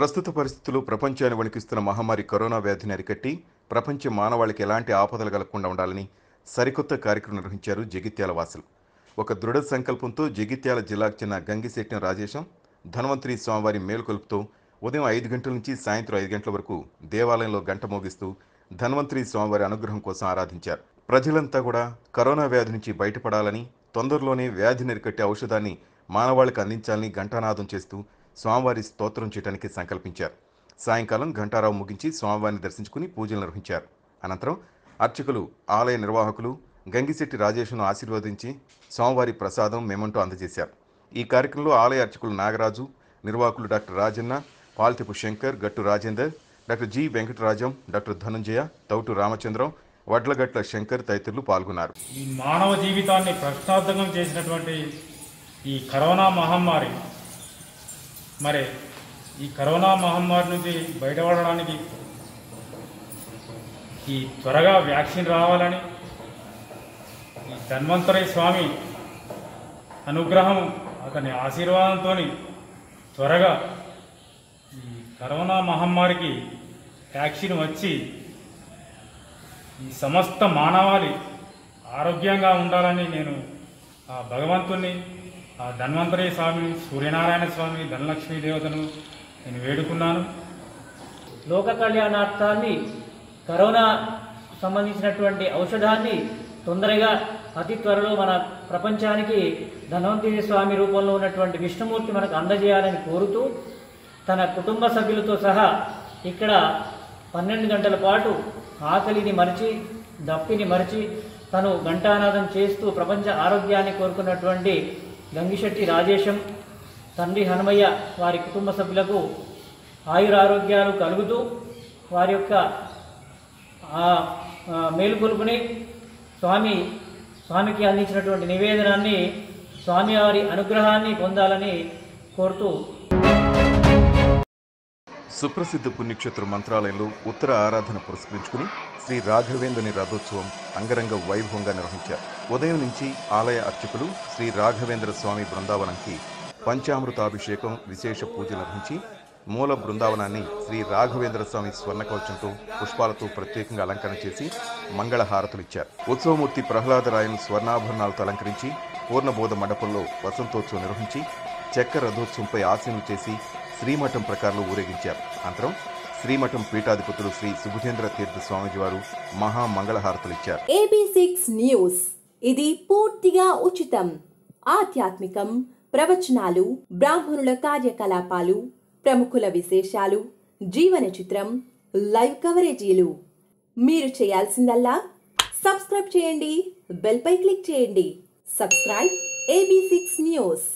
ప్రస్తుత పరిస్థితుల్లో ప్రపంచాన్ని వణికిస్తున్న మహమ్మారి కరోనా వ్యాధిని అరికట్టి ప్రపంచ మానవాళికి ఎలాంటి ఆపదలు కలగకుండా ఉండాలని సరికొత్త కార్యక్రమం నిర్వహించారు జగిత్యాల వాసులు. ఒక దృఢ సంకల్పంతో జగిత్యాల జిల్లాకు చెందిన గంగిశెట్టిన రాజేశం ధన్వంతరి స్వామివారి మేలుకొలుపుతో ఉదయం 5 గంటల నుంచి సాయంత్రం 5 గంటల వరకు దేవాలయంలో గంట మోగిస్తూ ధన్వంతరి స్వామివారి అనుగ్రహం కోసం ఆరాధించారు. ప్రజలంతా కూడా కరోనా వ్యాధి నుంచి బయటపడాలని, తొందరలోనే వ్యాధిని అరికట్టే ఔషధాన్ని మానవాళికి అందించాలని ఘంటానాదం చేస్తూ స్వామివారి స్తోత్రం చేయడానికి సంకల్పించారు. సాయంకాలం ఘంటారావు ముగించి స్వామివారిని దర్శించుకుని పూజలు నిర్వహించారు. అనంతరం అర్చకులు, ఆలయ నిర్వాహకులు గంగిశెట్టి రాజేష్ను ఆశీర్వదించి స్వామివారి ప్రసాదం మెమంటో అందజేశారు. ఈ కార్యక్రమంలో ఆలయ అర్చకులు నాగరాజు, నిర్వాహకులు doctor Rajanna, Paltipu Shankar, Gattu Rajender, doctor G Venkatarajam, doctor Dhanunjaya, Thoutu Ramachandram, Vadlagatla Shankar తదితరులు పాల్గొన్నారు. ఈ మానవ జీవితాన్ని ప్రశ్నార్థకం చేసినటువంటి ఈ కరోనా మహమ్మారి, మరి ఈ కరోనా మహమ్మారి నుంచి బయటపడడానికి ఈ త్వరగా వ్యాక్సిన్ రావాలని, ఈ ధన్వంతరి స్వామి అనుగ్రహం అతని ఆశీర్వాదంతో త్వరగా ఈ కరోనా మహమ్మారికి వ్యాక్సిన్ వచ్చి ఈ సమస్త మానవాళి ఆరోగ్యంగా ఉండాలని నేను ఆ భగవంతుని, ఆ ధన్వంతరి స్వామి, సూర్యనారాయణ స్వామి, ధనలక్ష్మీ దేవతను నేను వేడుకున్నాను. లోక కళ్యాణార్థాన్ని, కరోనా సంబంధించినటువంటి ఔషధాన్ని తొందరగా అతి త్వరలో మన ప్రపంచానికి ధన్వంతరి స్వామి రూపంలో ఉన్నటువంటి విష్ణుమూర్తి మనకు అందజేయాలని కోరుతూ తన కుటుంబ సభ్యులతో సహా ఇక్కడ 12 గంటల పాటు ఆకలిని మరిచి, దప్పిని మరిచి తను ఘంటానాదం చేస్తూ ప్రపంచ ఆరోగ్యాన్ని కోరుకున్నటువంటి గంగిశెట్టి రాజేశం తండ్రి హనుమయ్య వారి కుటుంబ సభ్యులకు ఆయురారోగ్యాలు కలుగుతూ వారి యొక్క మేలుకొలుపుని స్వామికి అందించినటువంటి నివేదనాన్ని, స్వామివారి అనుగ్రహాన్ని పొందాలని కోరుతూ. సుప్రసిద్ధ పుణ్యక్షేత్ర మంత్రాలయంలో ఉత్తర ఆరాధన పురస్కరించుకుని శ్రీ రాఘవేంద్రుని రథోత్సవం అంగరంగ వైభవంగా నిర్వహించారు. ఉదయం నుంచి ఆలయ అర్చకులు శ్రీ రాఘవేంద్ర స్వామి బృందావనంకి పంచామృతాభిషేకం, విశేష పూజలు నిర్వహించి మూల బృందావనాన్ని శ్రీ రాఘవేంద్ర స్వామి స్వర్ణకవచంతో, పుష్పాలతో ప్రత్యేకంగా అలంకరణ చేసి మంగళహారతులు ఇచ్చారు. ఉత్సవమూర్తి ప్రహ్లాదరాయను స్వర్ణాభరణాలతో అలంకరించి పూర్ణబోధ మండపంలో వసంతోత్సవం నిర్వహించి చెక్క రథోత్సవంపై ఆశీనులు చేసి శ్రీమఠం ప్రకారంలో ఊరేగించారు. అనంతరం శ్రీమఠం పీఠాధిపతులు శ్రీ సుబుధేంద్ర తీర్థ స్వామిజీ వారు మహా మంగళహారతులు ఇచ్చారు. ab6 న్యూస్ ఇది పూర్తిగా ఉచితం. ఆధ్యాత్మికం, ప్రవచనాలు, బ్రాహ్మణుల కార్యకలాపాలు, ప్రముఖుల విశేషాలు, జీవన చిత్రం, లైవ్ కవరేజీలు. మీరు చేయాల్సిందల్లా సబ్స్క్రైబ్ చేయండి, బెల్ పై క్లిక్ చేయండి. Subscribe ab6 news.